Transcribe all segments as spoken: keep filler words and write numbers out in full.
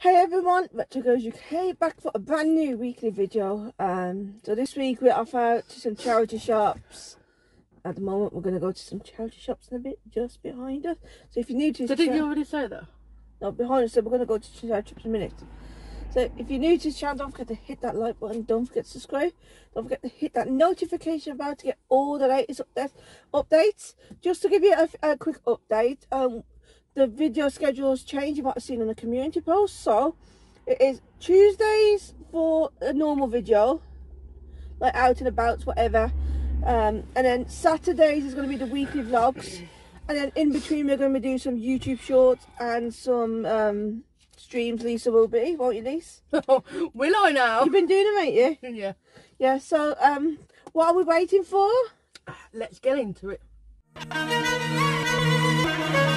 Hey everyone, Retro Girls U K back for a brand new weekly video. Um, so this week we're off out to some charity shops. At the moment we're going to go to some charity shops in a bit, just behind us. So if you're new to this, so did you already say that? No, behind us, so we're going to go to charity shops in a minute. So if you're new to this channel, don't forget to hit that like button, don't forget to subscribe, don't forget to hit that notification bell to get all the latest updates. Just to give you a, a quick update, um, the video schedule's changed. You might have seen in the community post. So it is Tuesdays for a normal video, like out and about, whatever. Um, and then Saturdays is going to be the weekly vlogs. And then in between, we're going to be doing some YouTube shorts and some um, streams. Lisa will be, won't you, Lisa? Will I now? You've been doing them, ain't you? Yeah. Yeah. So um, what are we waiting for? Let's get into it.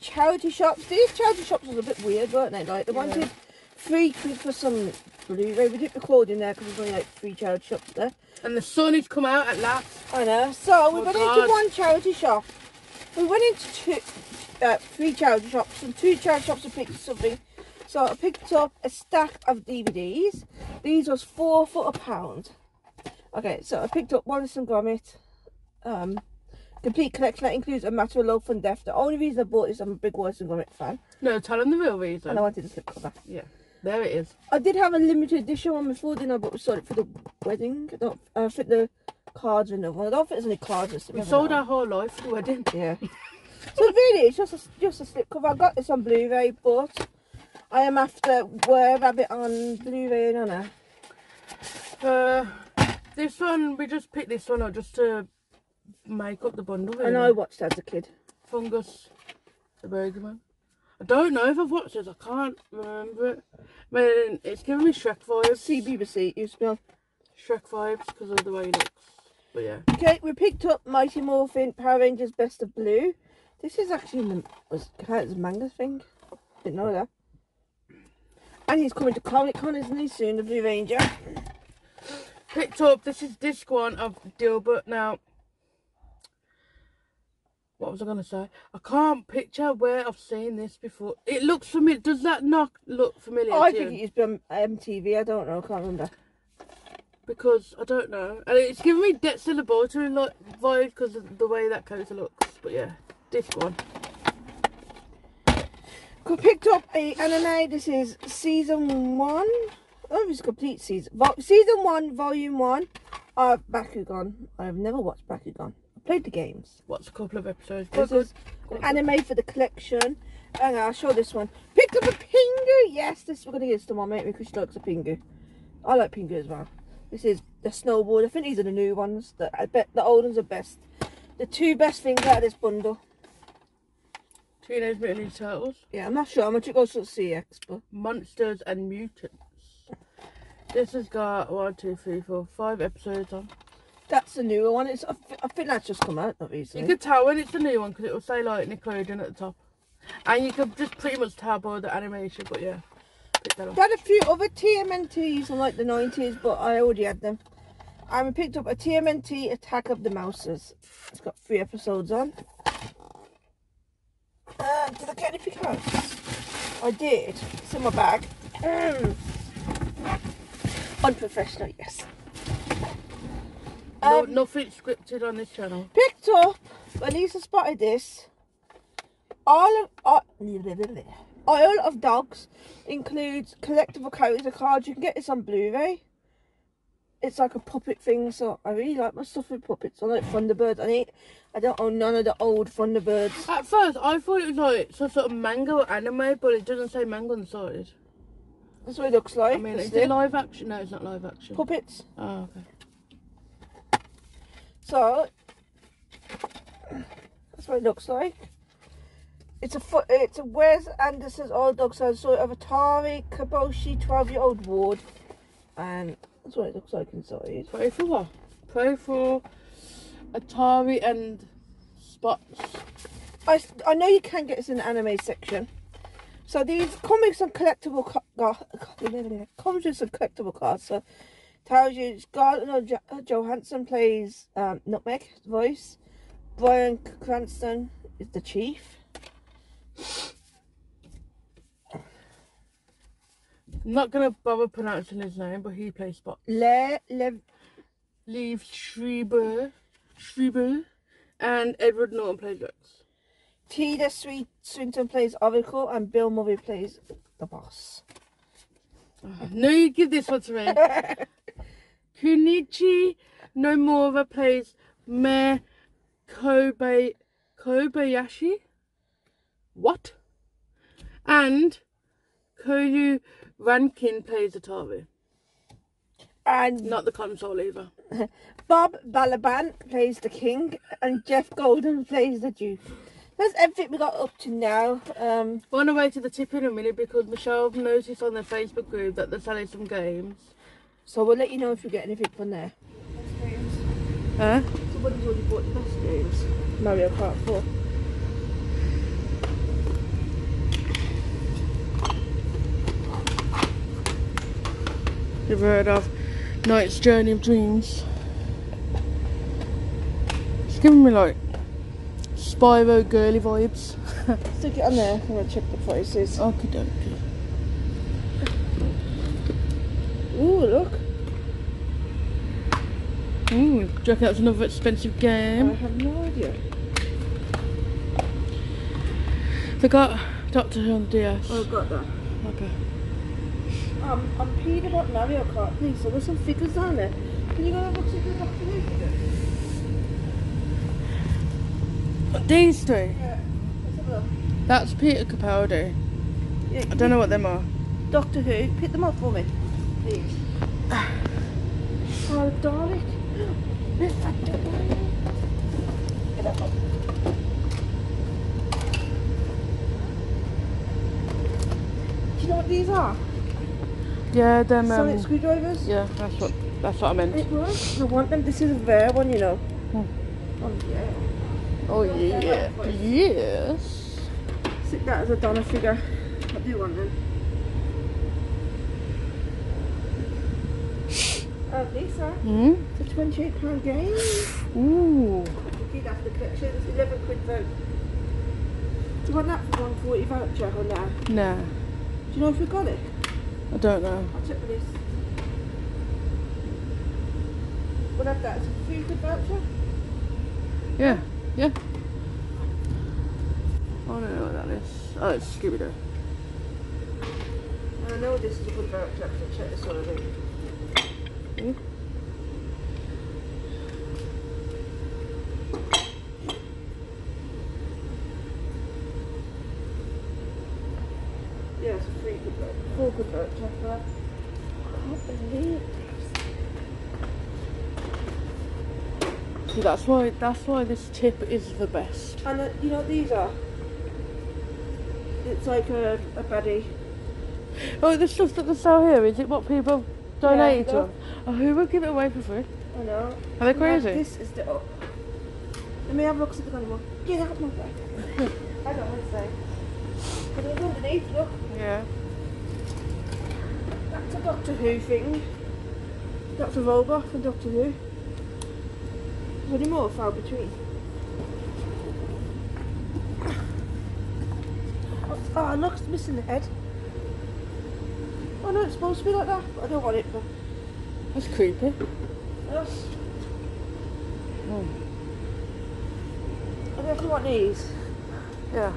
Charity shops. These charity shops was a bit weird, weren't they? Like they yeah. wanted free for some Blu-ray. We didn't record in there because there's only like three charity shops there. And the sun has come out at last. I know. So oh we went God. into one charity shop. We went into two, uh, three charity shops, and two charity shops and picked something. So I picked up a stack of D V Ds. These was four for a pound. Okay, so I picked up Wallace and Gromit. Um, Complete collection that includes A Matter of Love and Death. The only reason I bought is I'm a big Wallace and Gromit fan. No, tell them the real reason. And I wanted to slip cover. Yeah, there it is. I did have a limited edition one before, didn't I? But we sold it for the wedding. I don't uh, think the cards are in the one. I don't think there's any cards. We sold our whole life for the wedding. Yeah. So really, it's just a, just a slip cover. I got this on Blu-ray, but I am after Were-Rabbit on Blu-ray and on her. Uh, this one, we just picked this one up just to make up the bundle. And I watched as a kid. Fungus, the Burgerman. I don't know if I've watched it. I can't remember it. But it's giving me Shrek vibes. C B B C used to be on Shrek vibes because of the way he looks. But yeah. Okay, we picked up Mighty Morphin Power Rangers Best of Blue. This is actually in the was it's a manga thing. Didn't know that. And he's coming to Comic Con, isn't he? Soon, the Blue Ranger. Picked up. This is disc one of Dilbert now. What was I going to say? I can't picture where I've seen this before. It looks familiar. Does that not look familiar? Oh, I think it used to be on M T V. I don't know. I can't remember. Because I don't know. And it's giving me Death's Laboratory like vibe because of the way that coaster looks. But yeah, this one. I picked up a anime. This is season one. Oh, it's complete season. Vol season one, volume one of Bakugan. I've never watched Bakugan. Played the games. What's a couple of episodes? This is an anime for the collection. And I'll show this one. Picked up a Pingu. Yes, this we're gonna get to my mate because she likes a Pingu. I like Pingu as well. This is the snowboard. I think these are the new ones. That I bet the old ones are best. The two best things out of this bundle. Teenage Mutant Ninja Turtles. Yeah, I'm not sure. I'm gonna go to C X, but Monsters and Mutants. This has got one, two, three, four, five episodes on. That's the newer one. It's I, I think that's just come out not recently. You could tell when it's a new one because it will say like Nickelodeon at the top, and you could just pretty much tab by the animation. But yeah, pick that up. I had a few other T M N Ts from like the nineties, but I already had them. And we picked up a T M N T Attack of the Mouses. It's got three episodes on. Uh, did I get anything else? I did. It's in my bag. Um, unprofessional, yes. No, um, nothing scripted on this channel. Picked up, when Lisa spotted this, Isle of, Isle of Dogs includes collectible character cards. You can get this on Blu-ray. It's like a puppet thing, so I really like my stuff with puppets. I like Thunderbirds. I need, I don't own none of the old Thunderbirds. At first, I thought it was like some sort of manga or anime, but it doesn't say manga on the side. That's what it looks like. I mean, is it live action? No, it's not live action. Puppets. Oh, okay. So that's what it looks like. It's a it's a Wes Anderson's Isle of Dogs, so of Atari Kaboshi twelve-year-old ward, and that's what it looks like inside. Pray for what? Pray for Atari and spots. I I know you can get this in the anime section. So these comics and collectible comics and collectible cards. So tells you Scarlett Johansson plays um, Nutmeg voice. Brian Cranston is the chief. I'm not gonna bother pronouncing his name, but he plays Spot. Le Le Leave Schreiber Schreiber and Edward Norton plays Rex. Tilda Swinton plays Oracle and Bill Murray plays the boss. Oh, no, you give this one to me. Kunichi Nomura plays Mayor Kobe Kobayashi. What? And Koyu Rankin plays Atari. And not the console either. Bob Balaban plays the king and Jeff Golden plays the duke. That's everything we got up to now. Um, We're on our way to the tip in a minute because Michelle noticed on their Facebook group that they're selling some games. So we'll let you know if you get anything from there. Huh? Somebody's already bought the best games. Mario Kart four. You've heard of Night's Journey of Dreams. It's giving me like Spyro girly vibes. Stick it on there, I'm going to check the prices. Okie dokie. Ooh, look. Ooh, do you reckon that's another expensive game? I have no idea. They got Doctor Who on the D S. Oh, I've got that. Okay. Um, I'm peed about Mario Kart, please. So there's some figures on there. Can you go and watch it for Doctor Who? These two? Yeah, let's have a look. That's Peter Capaldi. Yeah, I don't know what them are. Doctor Who, pick them up for me, please. Oh, darling. Look at that, darling. Get that up. Do you know what these are? Yeah, them. Sonic um, screwdrivers. Yeah, that's what that's what I meant. It was. I want them. This is a rare one, you know. Hmm. Oh yeah. Oh yeah. Oh, yeah. Yes. Stick that as a Donna figure. I do want them. Oh, these are. Hmm. It's a twenty-eight pound game. Ooh. You that's the collection. It's eleven quid though. Do you want that for one forty voucher or no? No. Do you know if we got it? I don't know. I'll check for this. We'll have that. It's a free good voucher? Yeah, yeah. I don't know what that is. Oh, it's Scooby-Doo. I know this is a good voucher because I checked this already. Mm. Yeah, it's a free good voucher. Four good voucher for that. I can't believe this. See, that's why, that's why this tip is the best. And uh, you know what these are? It's like a, a baddie. Oh, the stuff that they sell here, is it what people have donated to? Oh, who would give it away for free? I know. Are they crazy? This is the... Oh. Let me have a look at the animal. Get out of my bag. I don't want to say. It's underneath, look. Yeah. That's a Doctor Who thing. That's a robot for Doctor Who. There's only more far between. Oh, look, it's missing the head. Oh no, it's supposed to be like that, but I don't want it. But... That's creepy. Yes. Oh. I don't know if you want these. Yeah.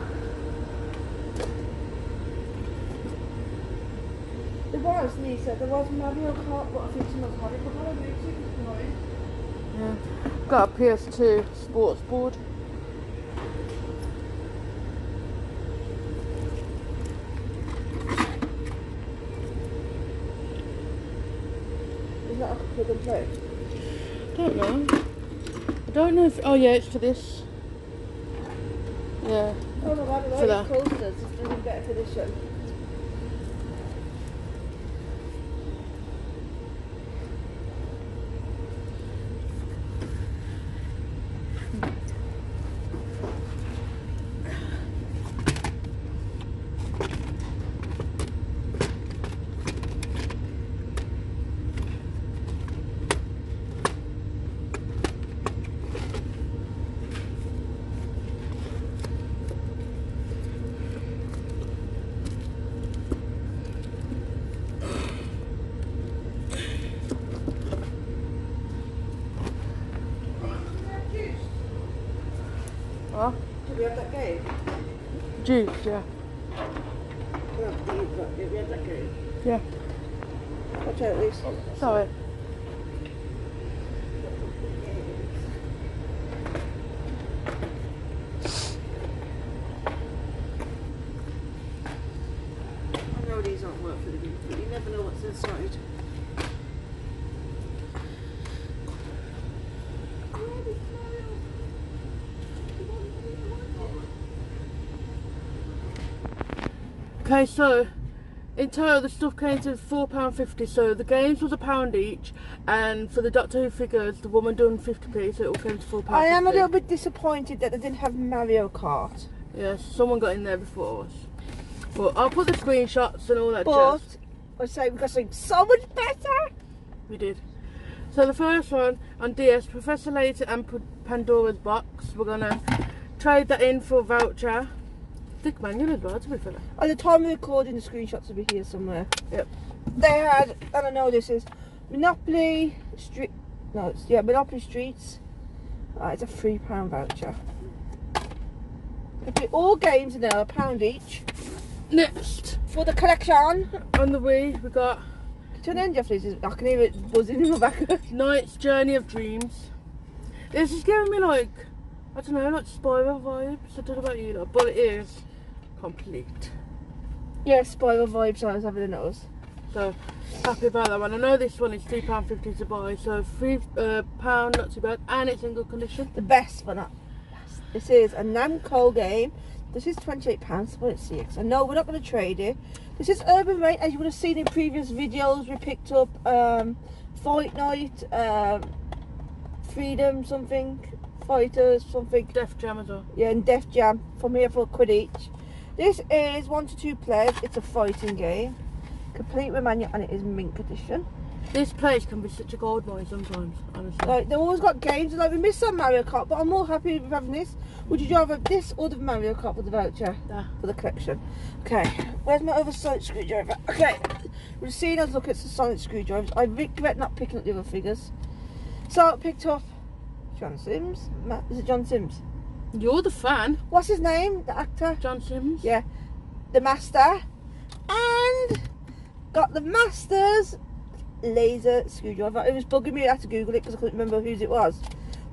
There was, Lisa, there was Mario Kart, but I think she was hard, but I don't know if she was hard. Yeah. Got a P S two sports board. that up to the plate? I don't know. I don't know if... Oh yeah, it's for this. Yeah. Oh no, I don't know what that. It calls it. It's just in better condition. Juice, yeah. Yeah. Watch out, Lisa. Sorry. I know these aren't work for the game, but you never know what's inside. Okay, so in total the stuff came to four pounds fifty, so the games was a pound each, and for the Doctor Who figures the woman done fifty p, so it all came to four pounds fifty. I am a little bit disappointed that they didn't have Mario Kart. Yes, someone got in there before us. But I'll put the screenshots and all that jazz. But I say we got something so much better. We did. So the first one on D S, Professor Layton and Pandora's Box. We're gonna trade that in for a voucher. Thick manual as well, to be fair. At the time of recording, the screenshots will be here somewhere. Yep. They had, I don't know, this is Monopoly Street. No, it's, yeah, Monopoly Streets. Uh, it's a three pound voucher. It'll be all games in there, a pound each. Next for the collection on the Wii, we got. Turn the end off, please. I can hear it buzzing in my back. Night's Journey of Dreams. This is giving me like, I don't know, like Spyro vibes. I don't know about you, lot, but it is complete. Yeah, Spyro vibes, I was having a nose. So happy about that one. I know this one is three pounds fifty to buy, so three pounds, uh, not too bad, and it's in good condition. The best one up. This is a Namco game. This is twenty-eight pounds, but it's six. I know we're not going to trade it. This is Urban Raid. As you would have seen in previous videos, we picked up um, Fight Night, um, Freedom something, Fighters something. Death Jam as well. Yeah, and Death Jam from here for a quid each. This is one to two players. It's a fighting game, complete with manual, and it is mint condition. This place can be such a goldmine sometimes, honestly. Like they've always got games, like we miss some Mario Kart, but I'm more happy with having this. Would you rather this or the Mario Kart for the voucher? Yeah. For the collection. Okay, where's my other Sonic screwdriver? Okay, we've seen us look at some Sonic screwdrivers. I regret not picking up the other figures. So I picked off John Sims. Matt, is it John Sims? You're the fan. What's his name? The actor? John Sims. Yeah. The Master. And got the Master's laser screwdriver. It was bugging me. I had to Google it because I couldn't remember whose it was.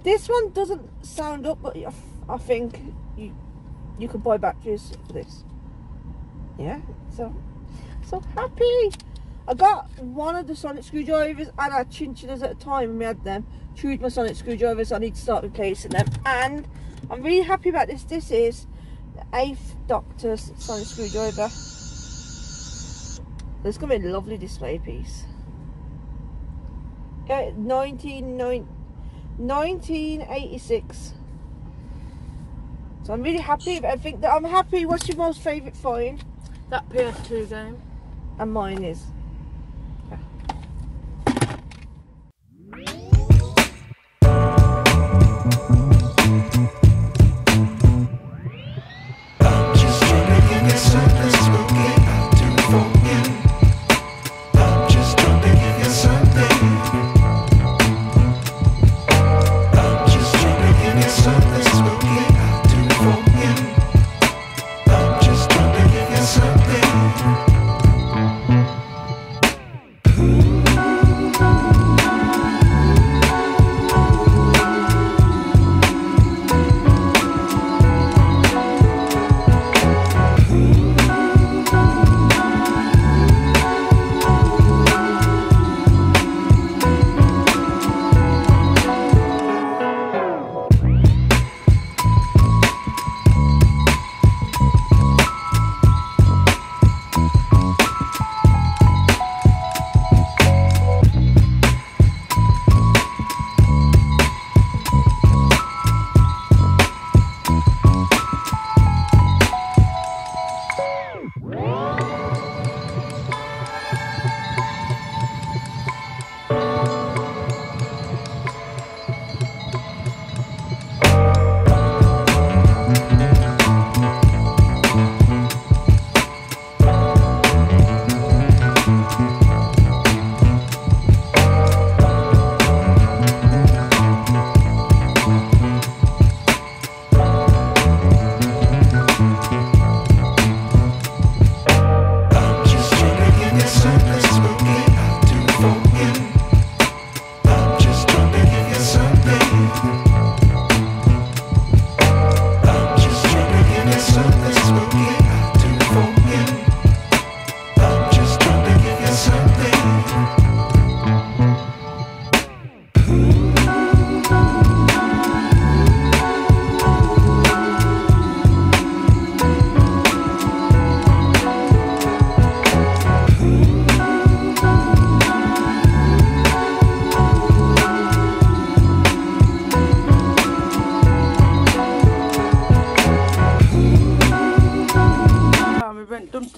This one doesn't sound up, but I, I think you you can buy batteries for this. Yeah, so so happy. I got one of the Sonic screwdrivers and I had chinchillas at a time and we had them. Chewed my Sonic screwdrivers, so I need to start replacing them. And I'm really happy about this. This is the eighth Doctor's Sonic screwdriver. There's gonna be a lovely display piece. Yeah, nineteen eighty-six. So I'm really happy, but I think that I'm happy. What's your most favourite find? That P S two game. And mine is.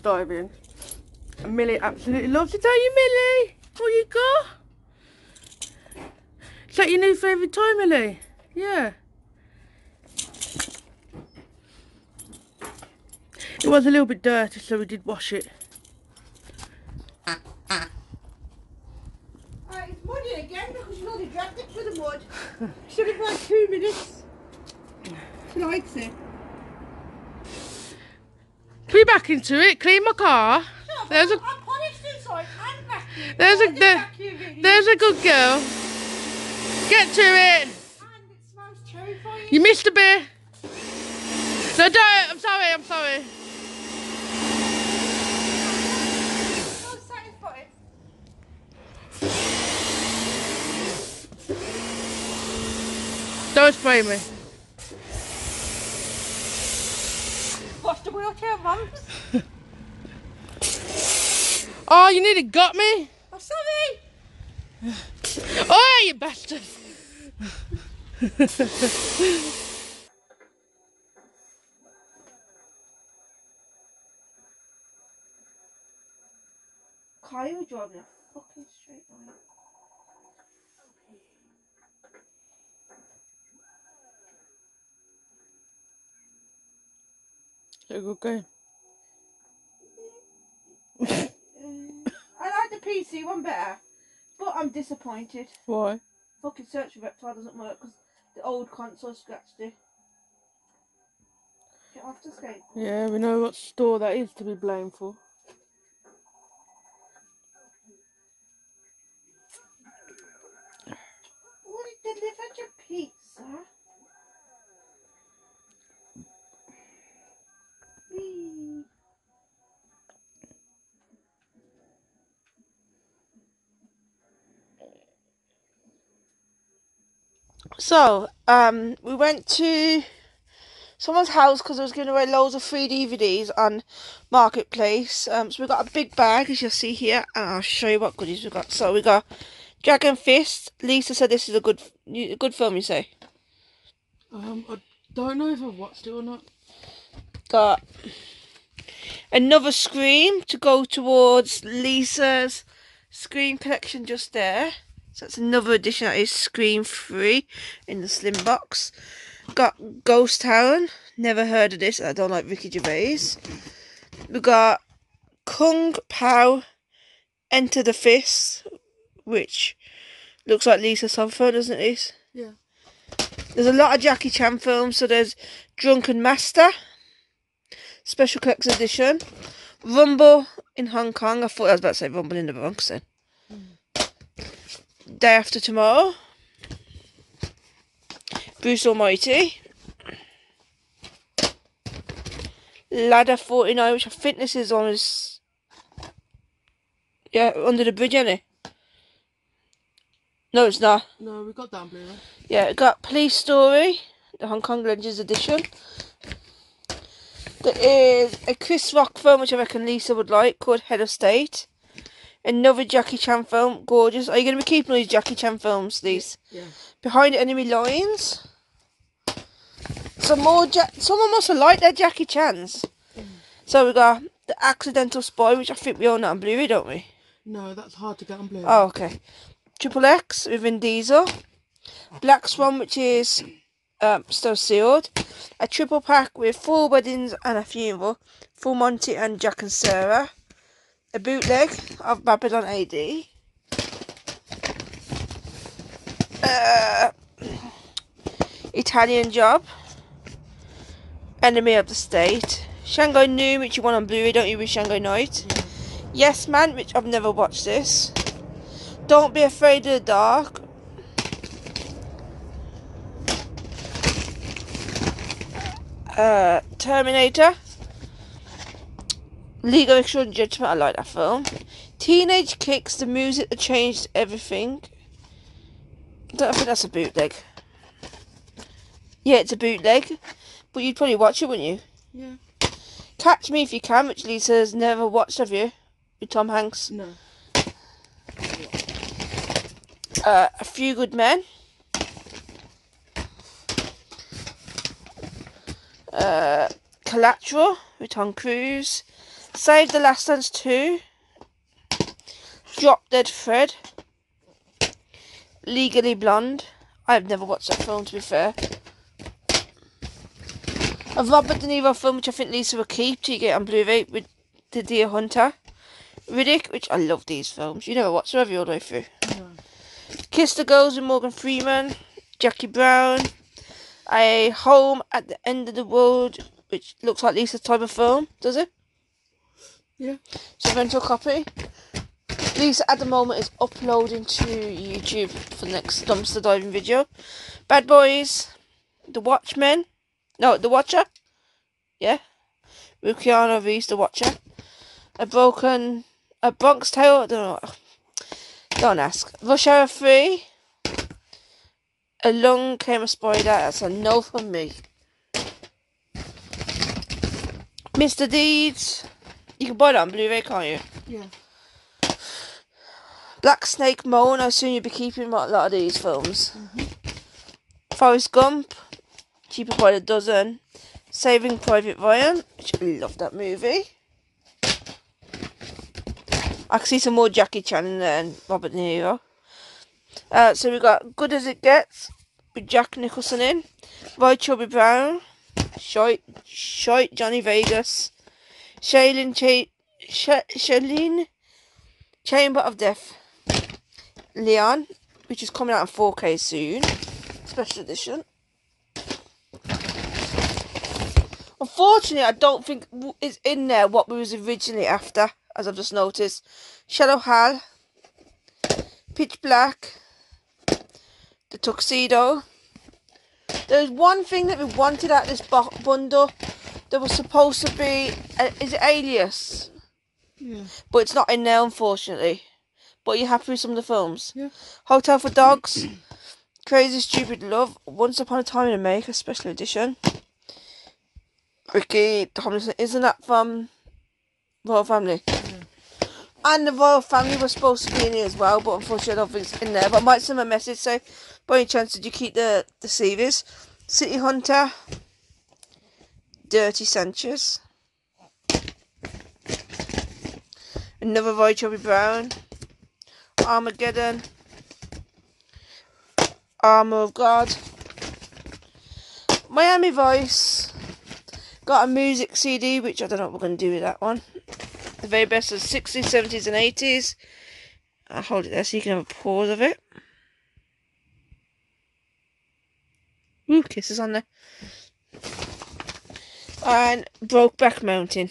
Diving. And Millie absolutely loves it, don't you, Millie? What you got? Is that your new favourite toy, Millie? Yeah. It was a little bit dirty, so we did wash it. Alright, it's muddy again because you already dragged it through the mud. Should have had two minutes. She likes it. Be back into it. Clean my car. Sure, there's a inside and back in. There's a there, there's a good girl. Get to it. And it smells terrifying. You missed a bit. No, don't. I'm sorry. I'm sorry. I'm so satisfied. Don't spray me. Oh, you nearly got me. I'm sorry. Oh, you bastard. Car, you were driving a fucking straight line. It's a good game. I like the P C one better, but I'm disappointed. Why? Fucking search for reptile doesn't work because the old console scratched it. Get off the skate. Yeah, we know what store that is to be blamed for. Well, you delivered your pizza. So, um, we went to someone's house because I was giving away loads of free D V Ds on Marketplace. Um, so we got a big bag, as you'll see here, and I'll show you what goodies we got. So we got Dragon Fist. Lisa said this is a good, a good film. You say? Um, I don't know if I've watched it or not. Got another Scream to go towards Lisa's Scream collection just there. So that's another edition that is Scream free in the slim box. Got Ghost Town. Never heard of this. I don't like Ricky Gervais. We got Kung Pao Enter the Fist, which looks like Lisa's cell phone, doesn't it? Yeah. There's a lot of Jackie Chan films. So there's Drunken Master. Special Collector's Edition. Rumble in Hong Kong. I thought I was about to say Rumble in the Bronx then. Mm. Day After Tomorrow. Bruce Almighty. Ladder forty-nine, which I think this is on his... Yeah, Under the Bridge, ain't it? No, it's not. No, we got that blue. Right? Yeah, we got Police Story. The Hong Kong Legends Edition. There is a Chris Rock film, which I reckon Lisa would like, called Head of State. Another Jackie Chan film, gorgeous. Are you going to be keeping all these Jackie Chan films, these? Yeah. Behind Enemy Lines. Some more ja Someone must have liked their Jackie Chans. Mm. So we got The Accidental Spy, which I think we own that on Blu-ray, don't we? No, that's hard to get on Blu-ray. Oh, okay. Triple X with Vin Diesel. Black Swan, which is... Um, still sealed. A triple pack with four weddings and a funeral. Full Monty and Jack and Sarah. A bootleg of Babylon A D. Uh, Italian Job. Enemy of the State. Shanghai Noon, which you want on Blu-ray, don't you, with Shanghai Night? Yes Man, which I've never watched this. Don't Be Afraid of the Dark. Uh, Terminator. League of Extraordinary Gentlemen, I like that film. Teenage Kicks, the music that changed everything. I don't think that's a bootleg. Yeah, it's a bootleg. But you'd probably watch it, wouldn't you? Yeah. Catch Me If You Can, which Lisa's never watched, have you? With Tom Hanks? No. Uh, A Few Good Men. Uh, Collateral with Tom Cruise. Save the Last Dance two. Drop Dead Fred. Legally Blonde. I've never watched that film, to be fair. A Robert De Niro film, which I think Lisa will keep till you get on Blu-ray, with The Deer Hunter. Riddick, which I love these films. You never watched them, have you, all the way through? No. Kiss the Girls with Morgan Freeman. Jackie Brown. A Home at the End of the World, which looks like Lisa's type of film, does it? Yeah. So rental copy. Lisa at the moment is uploading to YouTube for the next dumpster diving video. Bad Boys. The Watchmen. No, The Watcher. Yeah. With Keanu Reeves, The Watcher. A broken... A Bronx Tale. I don't know. Don't ask. Rush Hour three. Along Came a Spider. That's a no from me. Mister Deeds. You can buy that on Blu-ray, can't you? Yeah. Black Snake Moan. I assume you'll be keeping a lot of these films. Mm-hmm. Forrest Gump. Cheaper by the Dozen. Saving Private Ryan, which I love that movie. I can see some more Jackie Chan in there and Robert De Niro. Uh, so we've got Good As It Gets with Jack Nicholson in. Roy Chubby Brown. Shite, Shite Johnny Vegas. Shailene, Ch Sh Shailene Chamber of Death. Leon, which is coming out in four K soon. Special edition. Unfortunately, I don't think it's in there what we was originally after, as I've just noticed. Shallow Hal, Pitch Black, The Tuxedo. There's one thing that we wanted out of this bundle that was supposed to be, uh, is it Alias? Yeah. But it's not in there, unfortunately. But you're happy with some of the films? Yeah. Hotel for Dogs, Crazy Stupid Love, Once Upon a Time in America, special edition. Ricky Tomlinson, isn't that from Royal Family? Yeah. And the Royal Family was supposed to be in here as well, but unfortunately I don't think it's in there. But I might send them a message, say, by any chance did you keep the, the series? City Hunter, Dirty Sanchez, another Roy Chubby Brown, Armageddon, Armour of God, Miami Vice. Got a music C D, which I don't know what we're going to do with that one. The very best of the sixties, seventies and eighties. I'll hold it there so you can have a pause of it. Ooh, Kisses on there. And Brokeback Mountain.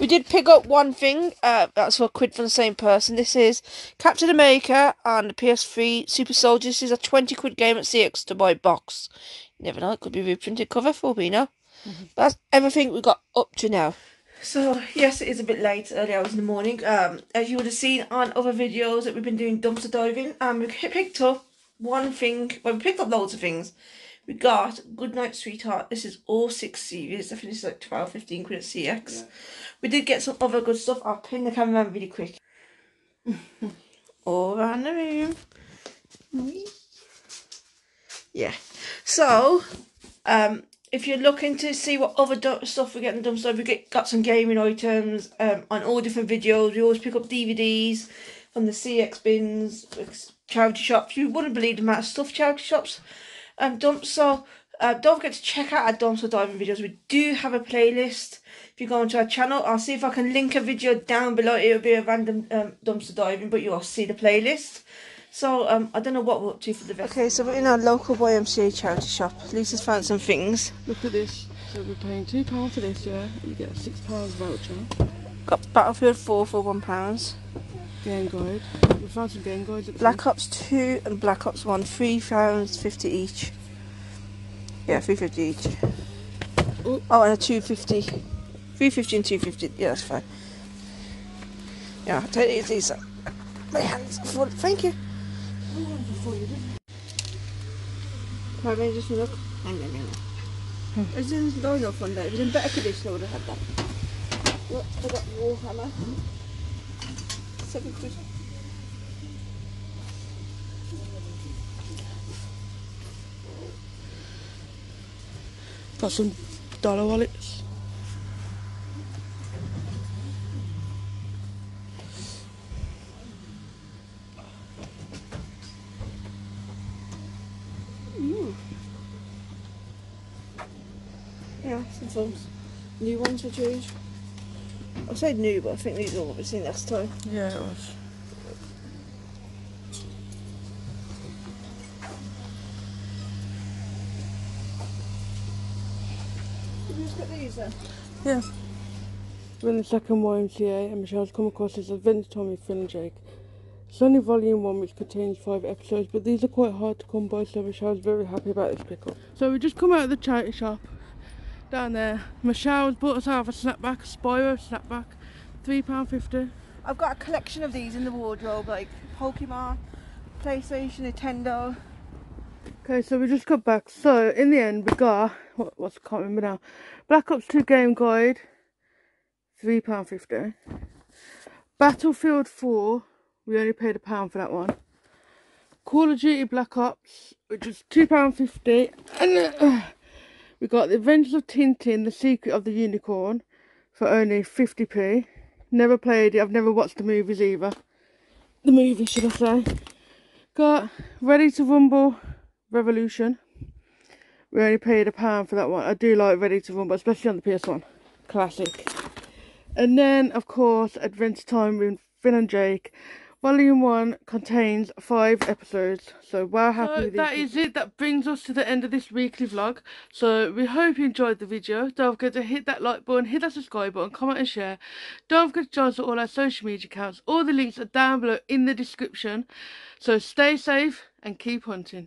We did pick up one thing. Uh, that's for a quid from the same person. This is Captain America and the P S three Super Soldier. This is a twenty quid game at C X to buy box. You never know, it could be reprinted cover for me now. Mm-hmm. That's everything we got up to now. So yes, it is a bit late, early hours in the morning. Um, as you would have seen on other videos that we've been doing dumpster diving, um, we picked up one thing. Well, we picked up loads of things. We got Goodnight Sweetheart. This is all six series. I think it's like twelve, fifteen quid at C X. Yeah. We did get some other good stuff. I'll pin the camera around really quick. All around the room. Yeah. So, um. if you're looking to see what other stuff we get in the dumpster, we get got some gaming items um, on all different videos. We always pick up D V Ds from the C X bins, charity shops. You wouldn't believe the amount of stuff charity shops um, dump. So uh, don't forget to check out our dumpster diving videos. We do have a playlist. If you go onto our channel, I'll see if I can link a video down below. It'll be a random um, dumpster diving, but you'll see the playlist. So, um, I don't know what we're up to for the rest. Okay, so we're in our local Y M C A charity shop. Lisa's found some things. Look at this. So we're paying two pounds for this, yeah? You get a six pounds voucher. Got Battlefield four for one pound. Game Guide. We found some Game Guides at the Black Ops two and Black Ops one, three pounds fifty each. Yeah, three pounds fifty each. Ooh. Oh, and a two pounds fifty. three pounds fifty and two pounds fifty. Yeah, that's fine. Yeah, I'll take these, these my hands are full. Thank you. Power Rangers for look. Hang on, hang on. It was in line off one day. It was in better condition, I would have had that. Look, I got Warhammer. Seven quid. Got some dollar wallets. Ooh. Yeah, some films. New ones for change. I said new, but I think these are what we've seen last time. Yeah, it was. Did you just get these then? Yeah. We're in the second Y M C A, and Michelle's come across this event Tommy, Phil and Jake. It's only volume one, which contains five episodes, but these are quite hard to come by, so Michelle's very happy about this pickup. So we just come out of the charity shop. Down there, Michelle's bought us out of a snapback, a Spyro snapback, three pounds fifty. I've got a collection of these in the wardrobe, like Pokemon, PlayStation, Nintendo. Okay, so we just got back. So in the end, we got what, what's I can't remember now. Black Ops two Game Guide, three pounds fifty. Battlefield four, we only paid a pound for that one. Call of Duty Black Ops, which is two pounds fifty, and. Uh, We got The Adventures of Tintin, The Secret of the Unicorn for only fifty p. Never played it, I've never watched the movies either. The movie, should I say. Got Ready to Rumble Revolution. We only paid a pound for that one. I do like Ready to Rumble, especially on the P S one. Classic. And then, of course, Adventure Time with Phil and Jake. Volume one contains five episodes, so we're happy with that. Is it, that brings us to the end of this weekly vlog. So we hope you enjoyed the video. Don't forget to hit that like button, hit that subscribe button, comment and share. Don't forget to join us on all our social media accounts. All the links are down below in the description. So stay safe and keep hunting.